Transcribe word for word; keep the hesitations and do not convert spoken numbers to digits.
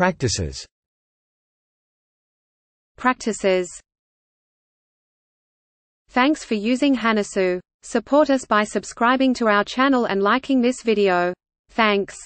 Practices. Practices. Thanks for using Hanasu. Support us by subscribing to our channel and liking this video. Thanks.